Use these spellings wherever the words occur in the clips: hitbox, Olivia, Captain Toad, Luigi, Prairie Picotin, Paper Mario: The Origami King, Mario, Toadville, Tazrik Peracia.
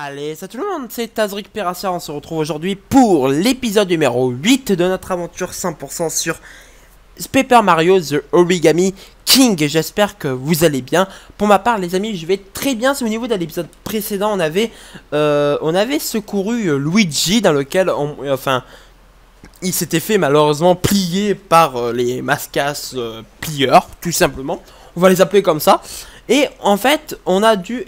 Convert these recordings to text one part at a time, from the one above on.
Allez, salut tout le monde, c'est Tazrik Peracia, on se retrouve aujourd'hui pour l'épisode numéro 8 de notre aventure 100% sur Paper Mario The Origami King. J'espère que vous allez bien. Pour ma part les amis, je vais très bien. Souvenez-vous d'un épisode précédent, on avait secouru Luigi dans lequel il s'était fait malheureusement plier par les mascasses plieurs, tout simplement. On va les appeler comme ça. Et en fait, on a dû...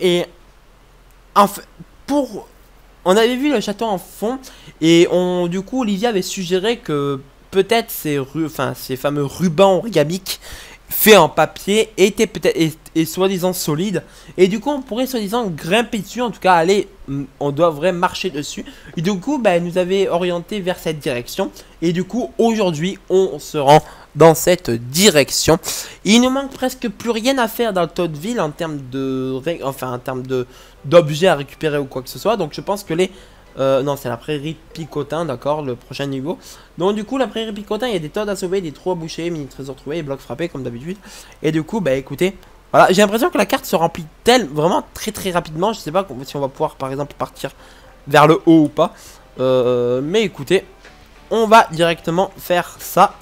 On avait vu le château en fond et du coup Olivia avait suggéré que peut-être ces fameux rubans origamiques faits en papier étaient peut-être soi-disant solides, et du coup on pourrait soi-disant grimper dessus, en tout cas on devrait marcher dessus, et du coup elle nous avait orienté vers cette direction, et du coup aujourd'hui on se rend dans cette direction. Il nous manque presque plus rien à faire dans le Toadville en termes de d'objets à récupérer ou quoi que ce soit. Donc je pense que non, c'est la Prairie Picotin, d'accord, le prochain niveau. Donc du coup la Prairie Picotin, il y a des toads à sauver, des trous à boucher, mini trésors trouvés et blocs frappés comme d'habitude. Et du coup écoutez, voilà, j'ai l'impression que la carte se remplit vraiment très rapidement. Je sais pas si on va pouvoir par exemple partir vers le haut ou pas, mais écoutez, on va directement faire ça.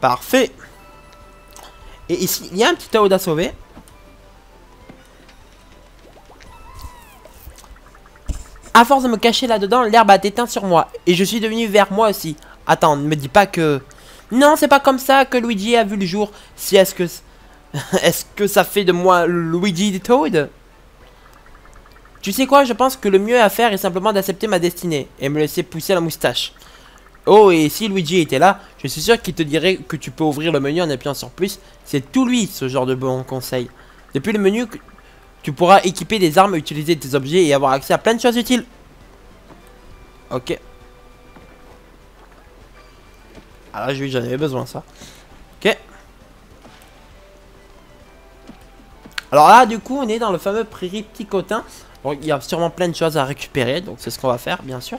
Parfait. Et ici, il y a un petit Toad à sauver. À force de me cacher là-dedans, l'herbe a déteint sur moi. Et je suis devenu vert moi aussi. Attends, ne me dis pas que... Non, c'est pas comme ça que Luigi a vu le jour. Si, est-ce que ça fait de moi Luigi des Toad? Tu sais quoi, je pense que le mieux à faire est simplement d'accepter ma destinée. Et me laisser pousser la moustache. Oh, et si Luigi était là, je suis sûr qu'il te dirait que tu peux ouvrir le menu en appuyant sur plus. C'est tout lui, ce genre de bon conseil. Depuis le menu, tu pourras équiper des armes, utiliser tes objets et avoir accès à plein de choses utiles. Ok. Ah là, j'en avais besoin, ça. Ok. Alors là, du coup, on est dans le fameux Prairie Picotin. Bon, il y a sûrement plein de choses à récupérer, donc c'est ce qu'on va faire, bien sûr.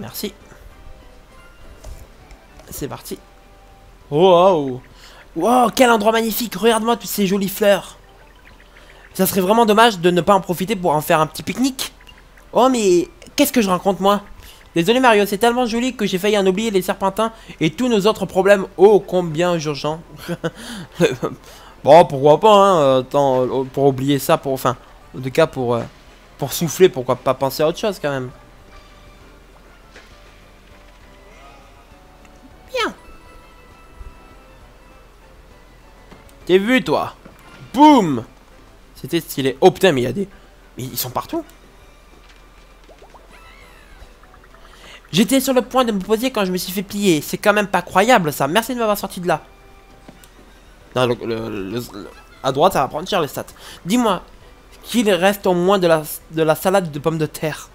Merci. C'est parti. Wow. Wow, quel endroit magnifique. Regarde-moi toutes ces jolies fleurs. Ça serait vraiment dommage de ne pas en profiter pour en faire un petit pique-nique. Oh, mais qu'est-ce que je rencontre, moi? Désolé, Mario, c'est tellement joli que j'ai failli en oublier les serpentins et tous nos autres problèmes. Oh, combien urgent. Bon, pourquoi pas, hein. Attends, pour oublier ça, en tout cas, pour souffler, pourquoi pas penser à autre chose, quand même. T'es vu, toi? Boum! C'était stylé. Oh putain, mais il y a des... Mais ils sont partout. J'étais sur le point de me poser quand je me suis fait plier. C'est quand même pas croyable, ça. Merci de m'avoir sorti de là. Non, à droite, ça va prendre cher, les stats. Dis-moi qu'il reste au moins de la salade de pommes de terre.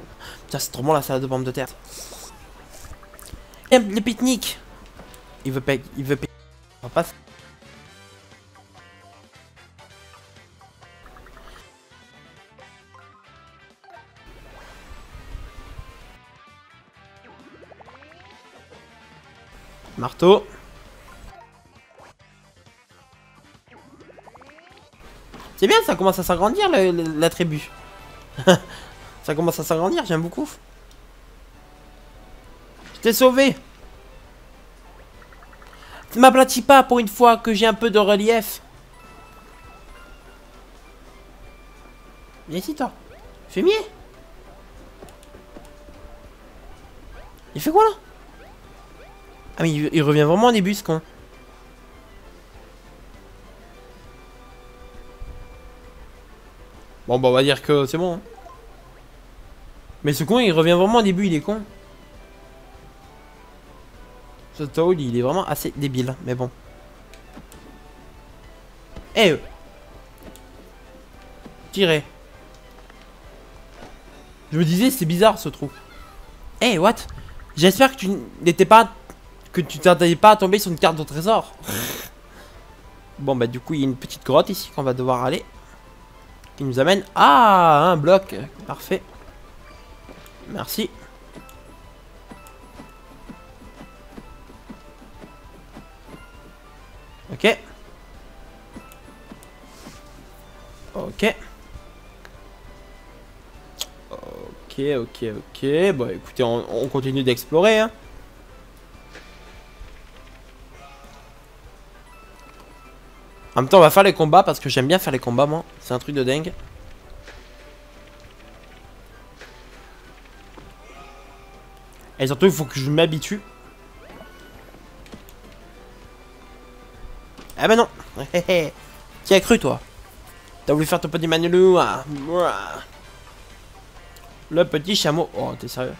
Putain, c'est trop bon, la salade de pommes de terre. Et le pique-nique. Il veut on va pas... Marteau. C'est bien, ça commence à s'agrandir la tribu. Ça commence à s'agrandir, j'aime beaucoup. Je t'ai sauvé. Tu m'aplatis pas pour une fois que j'ai un peu de relief. Viens ici, toi. Fumier. Il fait quoi là? Ah mais il revient vraiment au début, ce con. Bon bah on va dire que c'est bon. Hein. Mais ce con il revient vraiment au début, il est con. Ce Toad il est vraiment assez débile, mais bon. Eh tirez. Je me disais c'est bizarre ce trou. Eh what? J'espère que tu n'étais pas... Que tu t'attendais pas à tomber sur une carte de trésor. Bon bah du coup il y a une petite grotte ici qu'on va devoir aller, qui nous amène à un bloc. Parfait. Merci. Ok. Ok. Ok, ok, ok. Bon, écoutez, on continue d'explorer, hein. En même temps, on va faire les combats parce que j'aime bien faire les combats, moi. C'est un truc de dingue. Et surtout, il faut que je m'habitue. Ah bah non. Qui a cru, toi? T'as voulu faire ton petit Manelou, hein? Le petit chameau. Oh, t'es sérieux?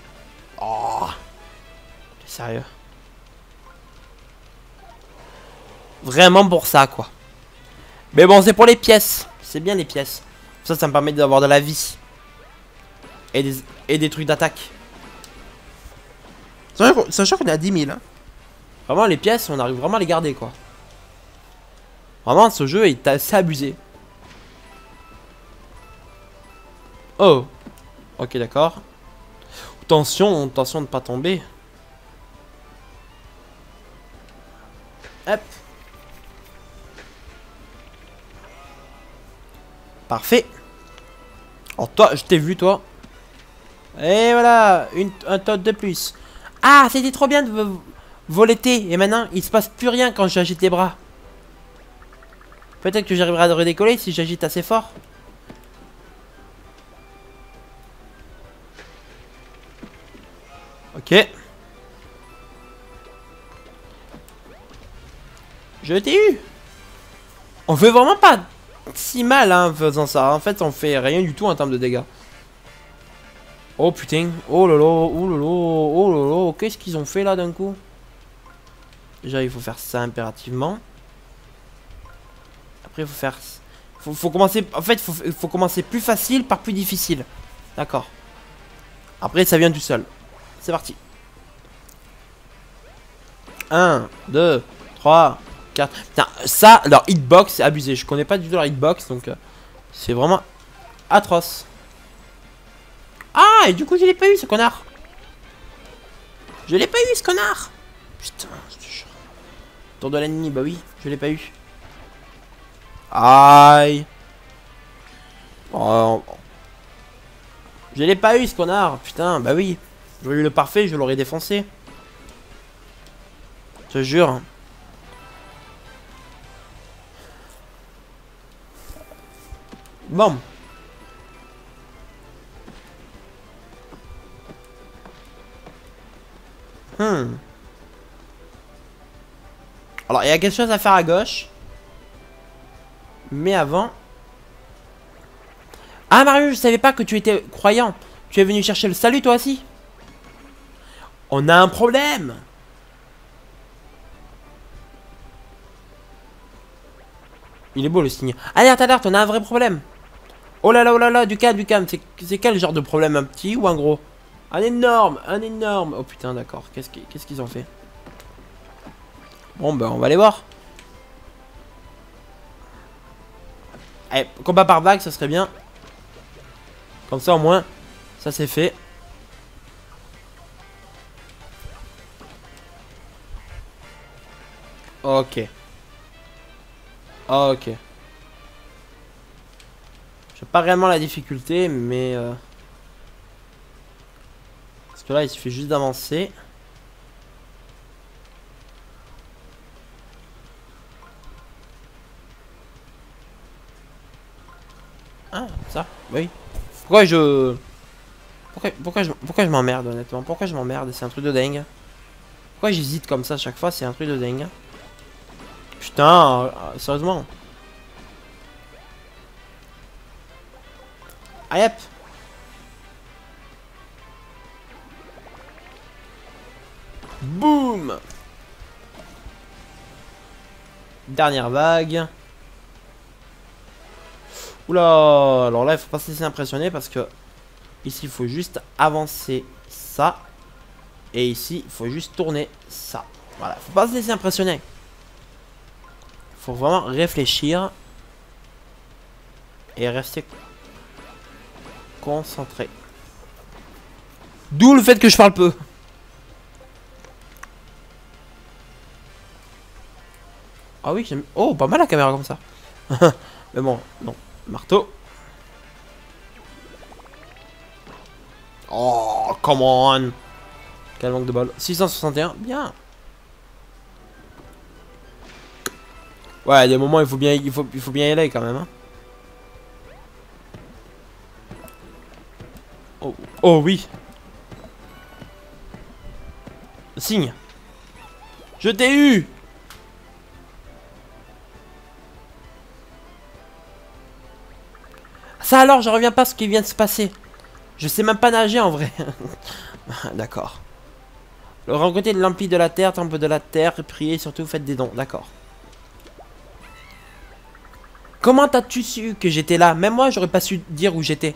Oh, t'es sérieux? Vraiment pour ça, quoi. Mais bon, c'est pour les pièces. C'est bien les pièces. Ça, ça me permet d'avoir de la vie. Et des trucs d'attaque. Sachant qu'on est à 10 000. Hein. Vraiment, les pièces, on arrive vraiment à les garder, quoi. Vraiment, ce jeu est assez abusé. Oh. Ok, d'accord. Tension, tension de ne pas tomber. Hop. Parfait. Alors toi, je t'ai vu, toi. Et voilà, un toad de plus. Ah, c'était trop bien de voleter. Et maintenant, il se passe plus rien quand j'agite les bras. Peut-être que j'arriverai à redécoller si j'agite assez fort. Ok. Je t'ai eu. On fait vraiment pas si mal, hein, en faisant ça. En fait, on fait rien du tout en termes de dégâts. Oh putain, oh lolo, oh lolo, oh lolo, qu'est-ce qu'ils ont fait là d'un coup? Déjà il faut faire ça impérativement. Après il faut faire... Faut commencer... En fait faut commencer plus facile par plus difficile. D'accord. Après ça vient tout seul. C'est parti. 1, 2, 3, 4... Putain, ça, leur hitbox c'est abusé. Je connais pas du tout leur hitbox donc... c'est vraiment atroce. Ah, et du coup, je l'ai pas eu ce connard. Je l'ai pas eu ce connard. Putain, je te jure. Tour de l'ennemi, bah oui, je l'ai pas eu. Aïe. Oh. Je l'ai pas eu ce connard. Putain, bah oui. J'aurais eu le parfait, je l'aurais défoncé. Je te jure. Bon. Alors, il y a quelque chose à faire à gauche. Mais avant... Ah, Mario, je savais pas que tu étais croyant. Tu es venu chercher le salut, toi aussi. On a un problème. Il est beau, le signe. Alerte, alerte, on a un vrai problème. Oh là là, du calme, du calme. C'est quel genre de problème? Un petit ou un gros? Un énorme, un énorme. Oh putain, d'accord. Qu'est-ce qu'ils ont fait? Bon, ben, on va aller voir. Allez, combat par vague, ça serait bien. Comme ça, au moins, ça c'est fait. Ok. Ok. J'ai pas réellement la difficulté, mais... Là, il suffit juste d'avancer. Ah, ça, oui. Pourquoi je m'emmerde, honnêtement? Pourquoi je m'emmerde? C'est un truc de dingue. Pourquoi j'hésite comme ça à chaque fois? C'est un truc de dingue. Putain, sérieusement. Allez, hop. Boum! Dernière vague. Oula! Alors là, il faut pas se laisser impressionner parce que ici, il faut juste avancer ça. Et ici, il faut juste tourner ça. Voilà, faut pas se laisser impressionner. Faut vraiment réfléchir et rester concentré. D'où le fait que je parle peu. Ah oui, j'aime... Oh, pas mal la caméra comme ça. Mais bon, non. Marteau. Oh, come on. Quel manque de bol. 661, bien. Ouais, il y a des moments, il faut bien y aller quand même. Hein. Oh, oh oui. Signe. Je t'ai eu. Ça alors, je reviens pas à ce qui vient de se passer. Je sais même pas nager en vrai. D'accord. Le rencontrer de l'Empire de la Terre, temple de la Terre, priez, surtout faites des dons. D'accord. Comment t'as-tu su que j'étais là? Même moi, j'aurais pas su dire où j'étais.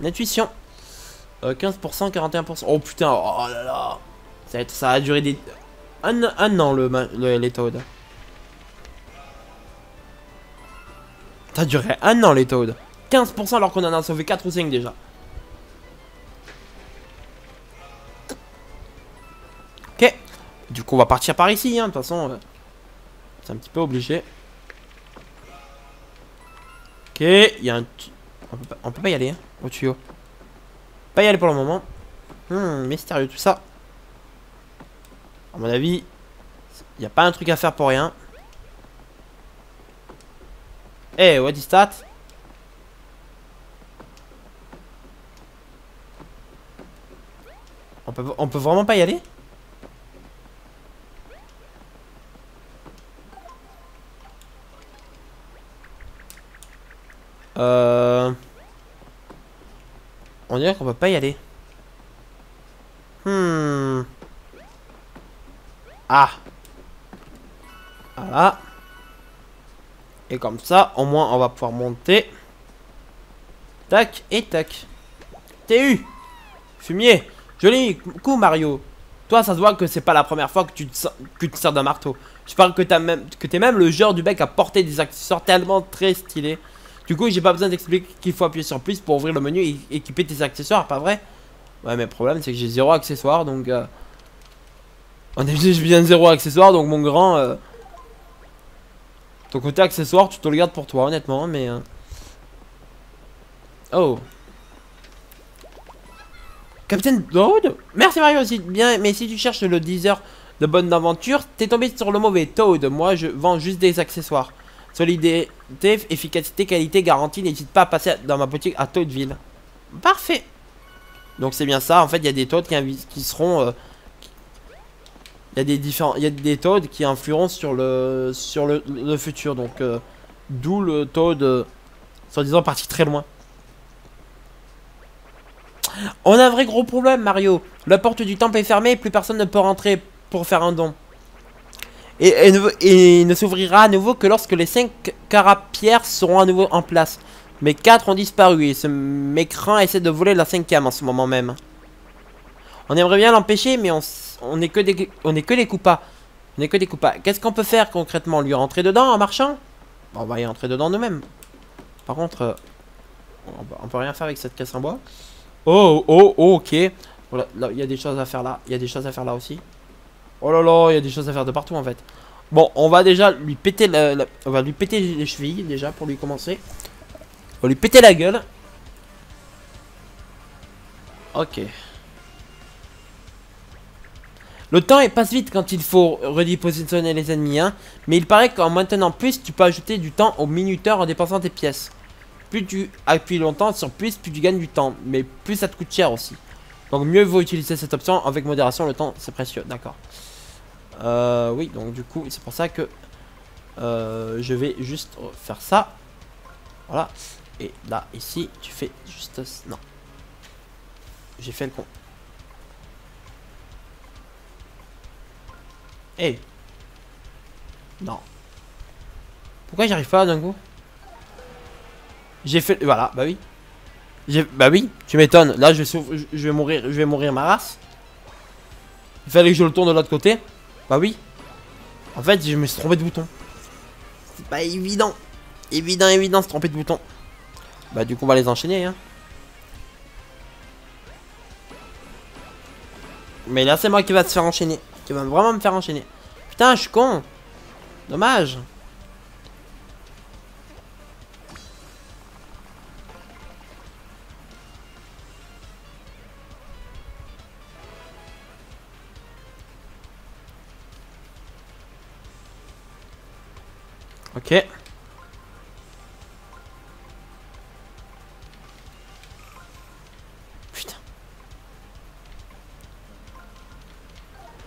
L'intuition. 15%, 41%. Oh putain, oh là là. Ça a duré des... Un an, les Toads. Ça a duré un an, les Toads. 15% alors qu'on en a sauvé 4 ou 5 déjà. Ok. Du coup, on va partir par ici, hein. De toute façon, c'est un petit peu obligé. Ok, il y a un... On peut pas y aller, hein, au tuyau. Pas y aller pour le moment. Mystérieux tout ça. À mon avis, il n'y a pas un truc à faire pour rien. Hey, what is that? On peut vraiment pas y aller? On dirait qu'on peut pas y aller. Ah. Voilà. Et comme ça, au moins, on va pouvoir monter. Tac et tac. T'es eu. Fumier. Joli coup, Mario. Toi, ça se voit que c'est pas la première fois que tu te sers d'un marteau. Je parle que t'es même le genre du mec à porter des accessoires tellement très stylés. Du coup, j'ai pas besoin d'expliquer qu'il faut appuyer sur plus pour ouvrir le menu et équiper tes accessoires, pas vrai? Ouais, mais le problème, c'est que j'ai 0 accessoires, donc... En effet, j'ai bien 0 accessoires, donc mon grand... Ton côté accessoire, tu te le gardes pour toi, honnêtement, mais... Oh. Captain Toad? Merci Mario, aussi bien, mais si tu cherches le 10 heures de bonne aventure, t'es tombé sur le mauvais Toad. Moi, je vends juste des accessoires. Solidité, efficacité, qualité, garantie. N'hésite pas à passer dans ma boutique à Toadville. Parfait. Donc c'est bien ça. En fait, il y a des Toads qui seront... Il y a des Toads qui influeront sur le futur. Donc d'où le Toad, soi-disant, parti très loin. On a un vrai gros problème, Mario. La porte du temple est fermée et plus personne ne peut rentrer pour faire un don. Et ne s'ouvrira à nouveau que lorsque les 5 carapierres seront à nouveau en place. Mes 4 ont disparu et ce mécran essaie de voler la 5e en ce moment même. On aimerait bien l'empêcher, mais on n'est que des coupas. On n'est que des coupas. Qu'est-ce qu'on peut faire concrètement? Lui rentrer dedans en marchant? On va y rentrer dedans nous-mêmes. Par contre, on peut rien faire avec cette caisse en bois. Oh, ok. Il y a des choses à faire là. Il y a des choses à faire là aussi. Oh là là, il y a des choses à faire de partout en fait. Bon, on va déjà lui péter on va lui péter les chevilles déjà pour lui commencer. On va lui péter la gueule. Ok. Le temps il passe vite quand il faut redipositionner les ennemis, hein. Mais il paraît qu'en maintenant plus, tu peux ajouter du temps au minuteur en dépensant tes pièces. Plus tu appuies longtemps sur plus, plus tu gagnes du temps. Mais plus ça te coûte cher aussi. Donc mieux vaut utiliser cette option avec modération, le temps c'est précieux, d'accord. Oui, donc du coup, c'est pour ça que je vais juste faire ça. Voilà. Et là, ici, tu fais juste... Non. J'ai fait le con. Hey. Non. Pourquoi j'arrive pas d'un coup? J'ai fait... Voilà, bah oui. Bah oui, tu m'étonnes. Là, je vais mourir ma race. Il fallait que je le tourne de l'autre côté. Bah oui. En fait, je me suis trompé de bouton. C'est pas évident. Évident se tromper de bouton. Bah du coup, on va les enchaîner, hein. Mais là, c'est moi qui va se faire enchaîner. Qui va vraiment me faire enchaîner. Putain, je suis con. Dommage. Ok. Putain.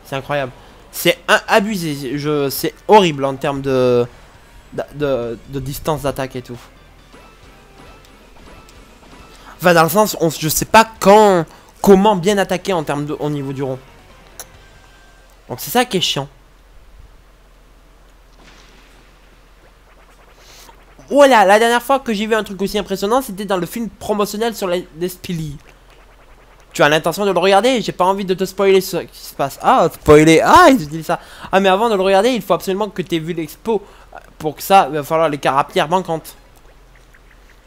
C'est incroyable. C'est abusé. C'est horrible en termes de distance d'attaque et tout. Enfin, dans le sens, je sais pas quand, comment bien attaquer en termes au niveau du rond. Donc c'est ça qui est chiant. Voilà, la dernière fois que j'ai vu un truc aussi impressionnant, c'était dans le film promotionnel sur les Spilly. Tu as l'intention de le regarder, j'ai pas envie de te spoiler ce qui se passe. Ah, spoiler, ah, ils utilisent ça. Ah, mais avant de le regarder, il faut absolument que tu aies vu l'expo. Pour que ça, il va falloir les carapières manquantes.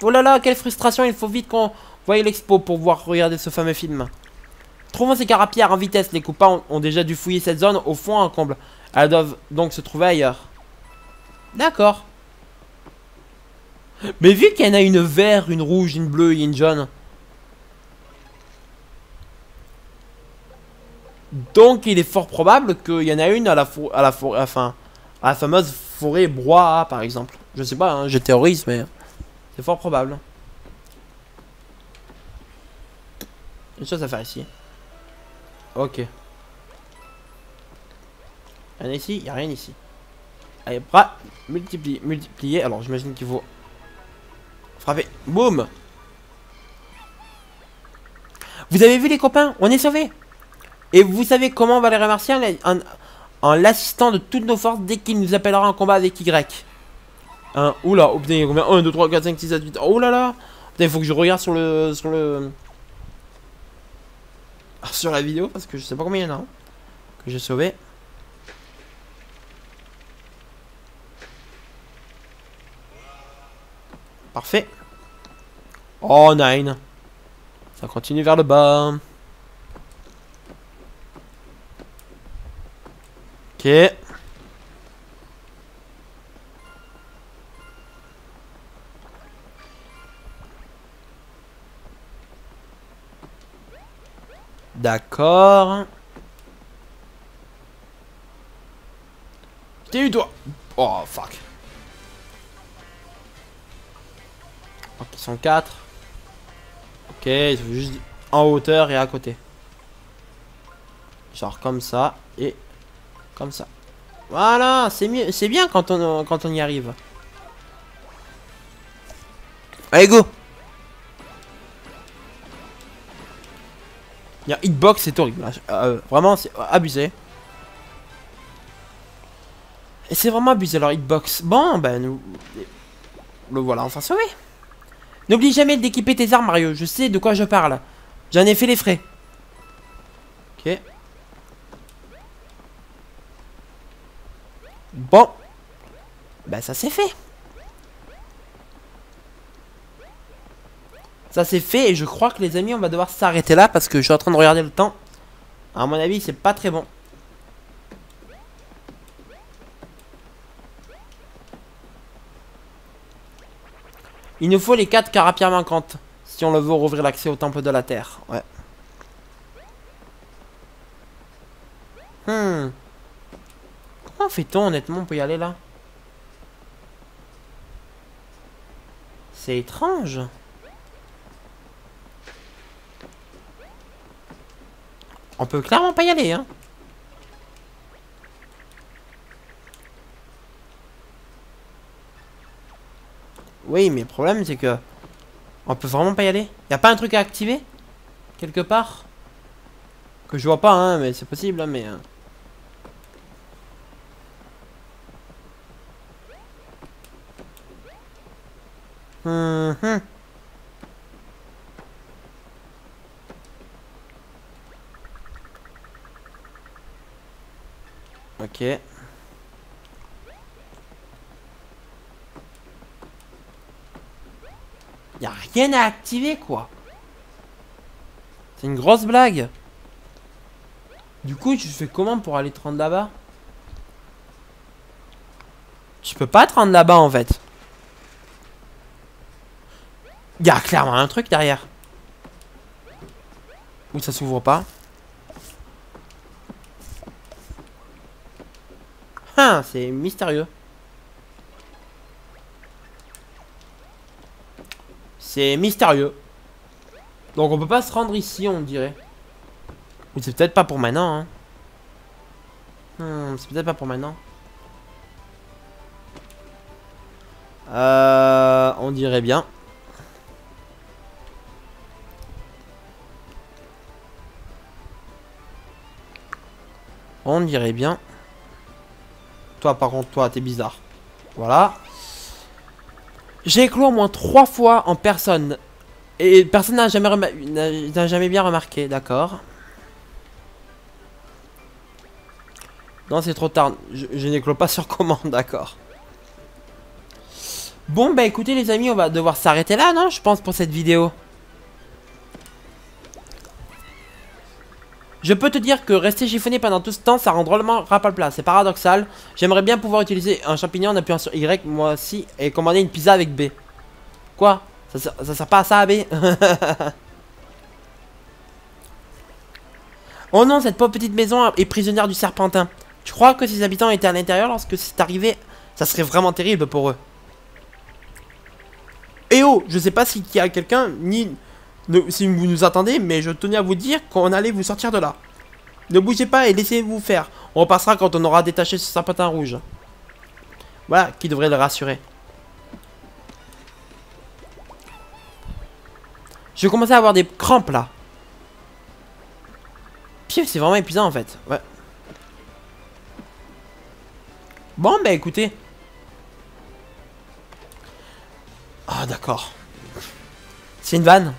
Oh là là, quelle frustration, il faut vite qu'on voie l'expo pour pouvoir regarder ce fameux film. Trouvons ces carapières en vitesse, les coupants ont déjà dû fouiller cette zone au fond en comble. Elles doivent donc se trouver ailleurs. D'accord. Mais vu qu'il y en a une verte, une rouge, une bleue et une jaune. Donc il est fort probable qu'il y en a une à la fameuse forêt Broa par exemple. Je sais pas, hein, je théorise mais c'est fort probable. Une chose à faire ici. Ok. Rien ici, y a rien ici. Allez, bras, multiplier. Alors j'imagine qu'il faut... Frapper. Boum. Vous avez vu les copains? On est sauvés. Et vous savez comment on va les remercier en l'assistant de toutes nos forces dès qu'il nous appellera en combat avec Y. Hein, oula, oh putain, il y a combien? 1, 2, 3, 4, 5, 6, 7, 8. Oh là là. Putain, il faut que je regarde sur le... Sur la vidéo parce que je sais pas combien il y en a. Hein, que j'ai sauvé. Parfait. Oh, 9. Ça continue vers le bas. Ok. D'accord. T'es eu toi. Oh, fuck. Ok, ils sont 4. Ok, ils sont juste en hauteur et à côté. Genre comme ça et comme ça. Voilà, c'est mieux, c'est bien quand on y arrive. Allez, go. Il y a hitbox, c'est horrible. Vraiment, c'est abusé. Et c'est vraiment abusé leur hitbox. Bon, ben nous... Le voilà enfin sauvé. N'oublie jamais d'équiper tes armes, Mario. Je sais de quoi je parle. J'en ai fait les frais. Ok. Bon. Bah ça c'est fait. Ça c'est fait et je crois que les amis on va devoir s'arrêter là parce que je suis en train de regarder le temps. À mon avis c'est pas très bon. Il nous faut les 4 carapières manquantes si on le veut rouvrir l'accès au temple de la terre. Ouais. Comment fait-on honnêtement pour y aller là? C'est étrange. On peut clairement pas y aller, hein. Oui, mais le problème c'est que on peut vraiment pas y aller. Y a pas un truc à activer quelque part que je vois pas, hein, mais c'est possible, hein, mais. Ok. Y'a rien à activer quoi. C'est une grosse blague. Du coup je fais comment pour aller te rendre là-bas? Je peux pas te rendre là-bas en fait. Il y a clairement un truc derrière. Ou ça s'ouvre pas. Ah, c'est mystérieux. C'est mystérieux. Donc on peut pas se rendre ici, on dirait. Ou c'est peut-être pas pour maintenant. Hein. C'est peut-être pas pour maintenant. On dirait bien. On dirait bien. Toi, par contre, toi, t'es bizarre. Voilà. J'ai éclos au moins 3 fois en personne. Et personne n'a jamais bien remarqué, d'accord. Non, c'est trop tard. Je n'éclos pas sur commande, d'accord. Bon, bah écoutez, les amis, on va devoir s'arrêter là, non, je pense, pour cette vidéo. Je peux te dire que rester chiffonné pendant tout ce temps, ça rend drôlement rap-à-plat. C'est paradoxal. J'aimerais bien pouvoir utiliser un champignon en appuyant sur Y, moi aussi, et commander une pizza avec B. Quoi? Ça sert pas à ça, B? Oh non, cette pauvre petite maison est prisonnière du serpentin. Tu crois que ses habitants étaient à l'intérieur lorsque c'est arrivé? Ça serait vraiment terrible pour eux. Eh oh, je sais pas s'il y a quelqu'un, ni... si vous nous attendez, mais je tenais à vous dire qu'on allait vous sortir de là. Ne bougez pas et laissez-vous faire. On repassera quand on aura détaché ce serpentin rouge. Voilà, qui devrait le rassurer. Je commençais à avoir des crampes là. Pif, c'est vraiment épuisant en fait. Ouais. Bon, bah écoutez. Ah, d'accord. C'est une vanne.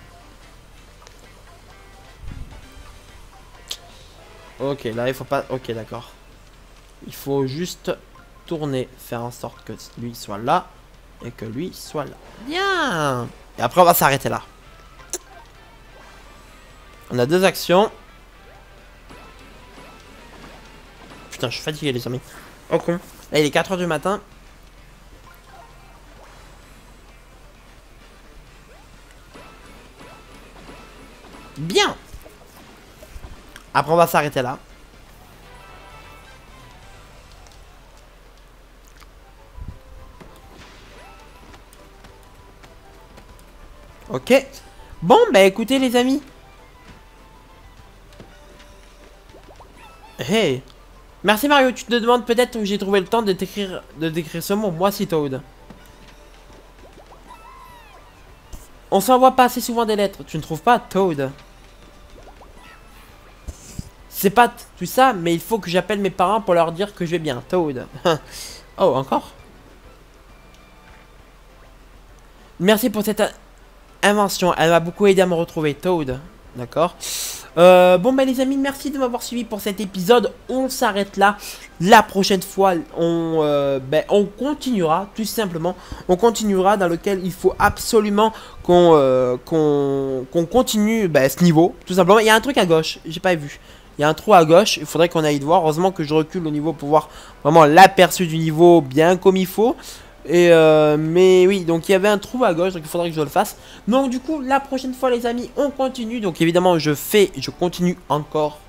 Ok, là il faut pas... Ok, d'accord. Il faut juste tourner, faire en sorte que lui soit là et que lui soit là. Bien. Et après on va s'arrêter là. On a 2 actions. Putain, je suis fatigué les amis. Ok. Là il est 4 h du matin. Bien. Après on va s'arrêter là. Ok. Bon bah écoutez les amis. Hey. Merci Mario, tu te demandes peut-être où j'ai trouvé le temps de décrire ce mot, moi si Toad. On s'envoie pas assez souvent des lettres, tu ne trouves pas Toad? C'est pas tout ça, mais il faut que j'appelle mes parents pour leur dire que je vais bien, Toad. Oh, encore? Merci pour cette invention, elle m'a beaucoup aidé à me retrouver, Toad. D'accord. Bon, ben les amis, merci de m'avoir suivi pour cet épisode. On s'arrête là. La prochaine fois, on continuera, tout simplement. On continuera dans lequel il faut absolument qu'on continue ce niveau, tout simplement. Il y a un truc à gauche, j'ai pas vu. Il y a un trou à gauche, il faudrait qu'on aille voir. Heureusement que je recule au niveau pour voir vraiment l'aperçu du niveau bien comme il faut. Et mais oui, donc il y avait un trou à gauche, donc il faudrait que je le fasse. Donc du coup, la prochaine fois les amis, on continue. Donc évidemment, je continue encore.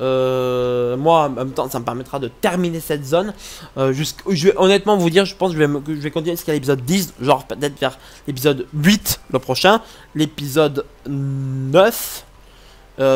Moi, en même temps, ça me permettra de terminer cette zone. Je vais honnêtement vous dire, je pense que je vais continuer jusqu'à l'épisode 10, genre peut-être vers l'épisode 8, le prochain. L'épisode 9.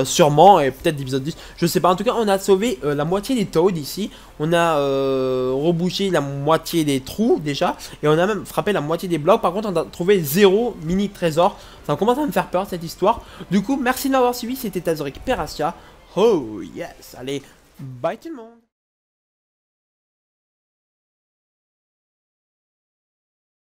Sûrement, et peut-être l'épisode 10, je sais pas. En tout cas, on a sauvé la moitié des Toads ici. On a rebouché la moitié des trous déjà. Et on a même frappé la moitié des blocs. Par contre, on a trouvé 0 mini trésor. Ça commence à me faire peur cette histoire. Du coup, merci de m'avoir suivi. C'était Tazoric Peracia. Oh yes, allez, bye tout le monde.